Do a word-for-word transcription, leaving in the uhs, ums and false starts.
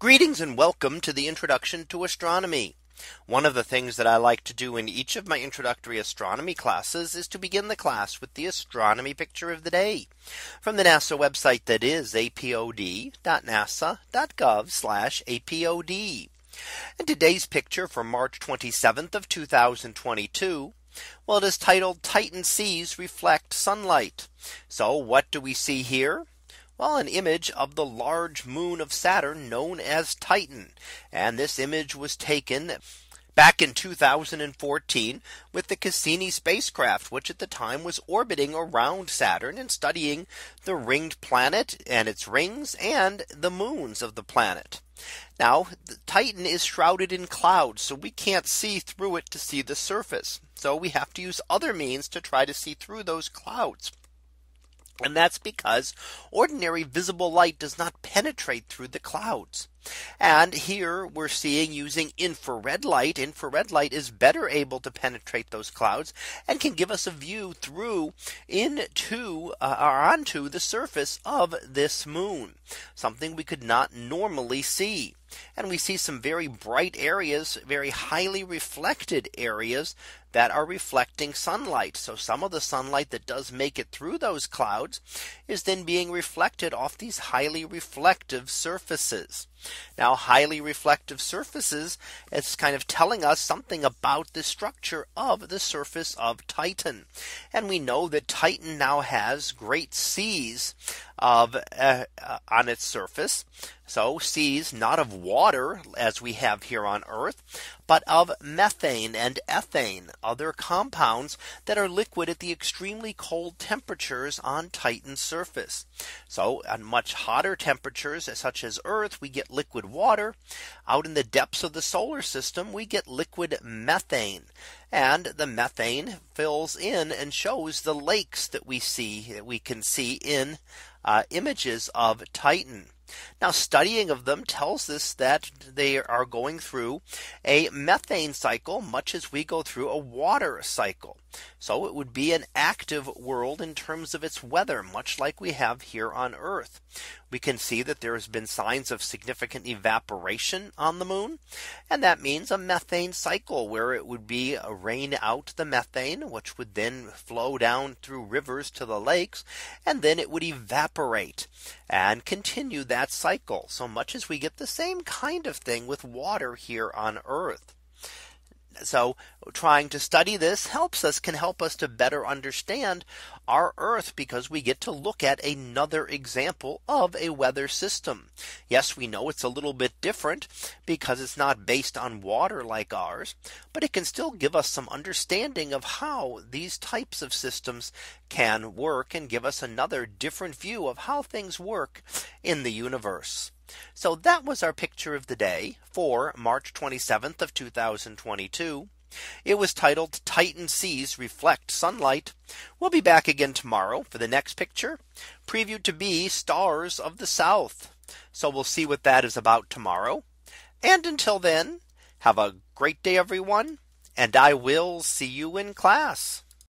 Greetings and welcome to the introduction to astronomy. One of the things that I like to do in each of my introductory astronomy classes is to begin the class with the astronomy picture of the day from the NASA website, that is apod dot nasa dot gov slash apod. And today's picture from March twenty-seventh of two thousand twenty-two. Well, it is titled Titan Seas Reflect Sunlight. So what do we see here? Well, an image of the large moon of Saturn known as Titan. And this image was taken back in two thousand fourteen with the Cassini spacecraft, which at the time was orbiting around Saturn and studying the ringed planet and its rings and the moons of the planet. Now, Titan is shrouded in clouds, so we can't see through it to see the surface. So we have to use other means to try to see through those clouds. And that's because ordinary visible light does not penetrate through the clouds. And here we're seeing using infrared light. Infrared light is better able to penetrate those clouds and can give us a view through into uh, or onto the surface of this moon, something we could not normally see. And we see some very bright areas, very highly reflected areas that are reflecting sunlight. So some of the sunlight that does make it through those clouds is then being reflected off these highly reflective surfaces. Now, highly reflective surfaces is kind of telling us something about the structure of the surface of Titan. And we know that Titan now has great seas of uh, uh, on its surface. So seas not of water as we have here on Earth, but of methane and ethane, other compounds that are liquid at the extremely cold temperatures on Titan's surface. So at much hotter temperatures such as Earth, we get liquid water. Out in the depths of the solar system, we get liquid methane. And the methane fills in and shows the lakes that we see that we can see in uh, images of Titan. Now, studying of them tells us that they are going through a methane cycle, much as we go through a water cycle. So it would be an active world in terms of its weather, much like we have here on Earth. We can see that there has been signs of significant evaporation on the moon. And that means a methane cycle where it would be a rain out the methane, which would then flow down through rivers to the lakes, and then it would evaporate and continue that That cycle, so much as we get the same kind of thing with water here on Earth. So trying to study this helps us can help us to better understand our Earth, because we get to look at another example of a weather system. Yes, we know it's a little bit different because it's not based on water like ours, but it can still give us some understanding of how these types of systems can work and give us another different view of how things work in the universe. So that was our picture of the day for March twenty-seventh of two thousand twenty-two. It was titled Titan Seas Reflect Sunlight. We'll be back again tomorrow for the next picture, previewed to be Stars of the South. So we'll see what that is about tomorrow. And until then, have a great day, everyone, and I will see you in class.